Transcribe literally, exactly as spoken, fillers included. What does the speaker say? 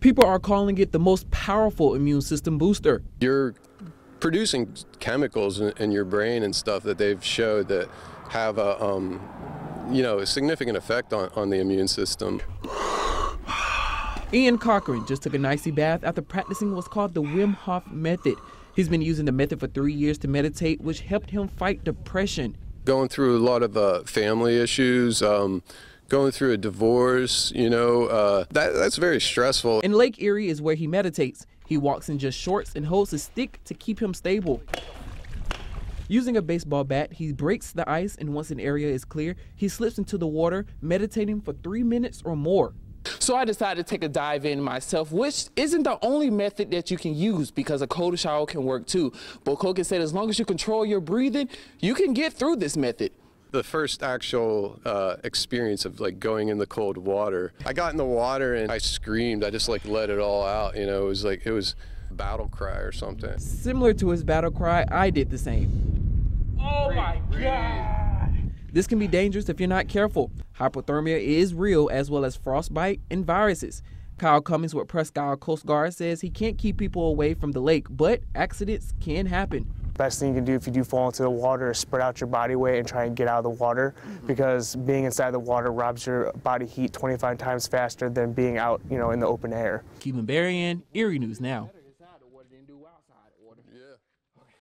People are calling it the most powerful immune system booster. You're producing chemicals in, in your brain and stuff that they've showed that have a, um, you know, a significant effect on, on the immune system. Ian Cochran just took an icy bath after practicing what's called the Wim Hof Method. He's been using the method for three years to meditate, which helped him fight depression. Going through a lot of uh, family issues, um, going through a divorce, you know, uh, that, that's very stressful. And Lake Erie is where he meditates. He walks in just shorts and holds his stick to keep him stable. Using a baseball bat, he breaks the ice, and once an area is clear, he slips into the water, meditating for three minutes or more. So I decided to take a dive in myself, which isn't the only method that you can use, because a cold shower can work too. But Cochran said as long as you control your breathing, you can get through this method. The first actual uh, experience of like going in the cold water, I got in the water and I screamed. I just like let it all out, you know. It was like, it was a battle cry or something. Similar to his battle cry, I did the same. Oh my God. This can be dangerous if you're not careful. Hypothermia is real, as well as frostbite and viruses. Kyle Cummings with Prescott Coast Guard says he can't keep people away from the lake, but accidents can happen. Best thing you can do if you do fall into the water is spread out your body weight and try and get out of the water, because being inside the water robs your body heat twenty-five times faster than being out, you know, in the open air. Kevin Berryan, Erie News Now.